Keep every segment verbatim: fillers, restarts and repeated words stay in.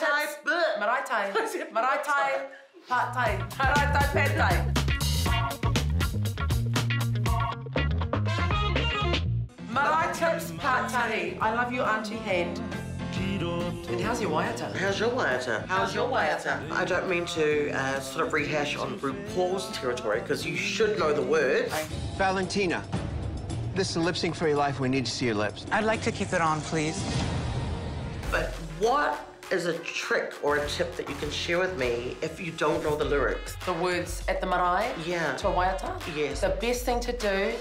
Thai, marae Thai, marae Thai, pad Thai, marae Thai, pad Thai. Marae tips, pad Thai. I love you, Auntie Hand. And how's your waiata? How's your waiata? How's your waiata? I don't mean to uh, sort of rehash on RuPaul's territory, because you should know the words. Valentina, listen, lip sync for your life. We need to see your lips. I'd like to keep it on, please. But what is a trick or a tip that you can share with me if you don't know the lyrics? The words at the marae? Yeah. To a waiata? Yes. The best thing to do,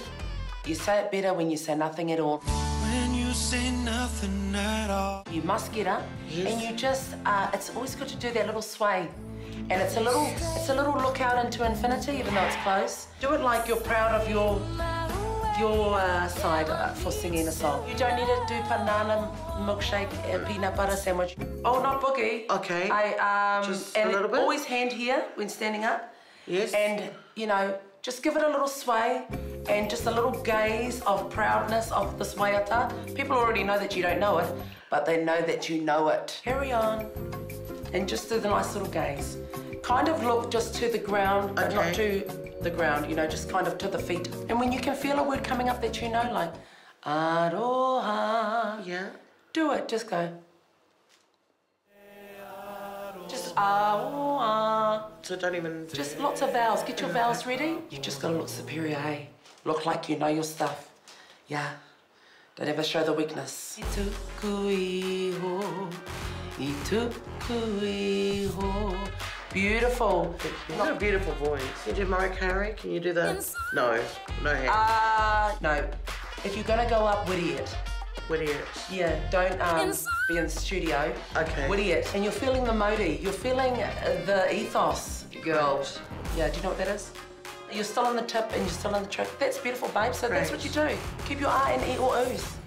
you say it better when you say nothing at all. When you say nothing at all. You must get up, yes. And you just, uh, it's always good to do that little sway. And it's a little, it's a little look out into infinity, even though it's close. Do it like you're proud of your, your uh, side for singing a song. You don't need to do banana milkshake and peanut butter sandwich. Oh, not boogie. Okay. I, um, just and a little bit. Always hand here when standing up. Yes. And, you know, just give it a little sway and just a little gaze of proudness of this waiata. People already know that you don't know it, but they know that you know it. Carry on and just do the nice little gaze. Kind of look just to the ground, but okay. Not to the ground, you know, just kind of to the feet. And when you can feel a word coming up that you know, like aroha, yeah. Do it, just go. Just aroha. So don't even... Just lots of vowels. Get your vowels ready. You've just got to look superior, eh? Look like you know your stuff. Yeah. Don't ever show the weakness. Beautiful. You've got a beautiful voice. Can you do Marikari? Can you do the... No. No hands. Ah, uh, no. If you're going to go up, witty it. Witty it. Yeah, don't um, be in the studio. Okay. Witty it. And you're feeling the modi. You're feeling the ethos, girl. Yeah, do you know what that is? You're still on the tip and you're still on the track. That's beautiful, babe, so great. That's what you do. Keep your eye and eat your ooze.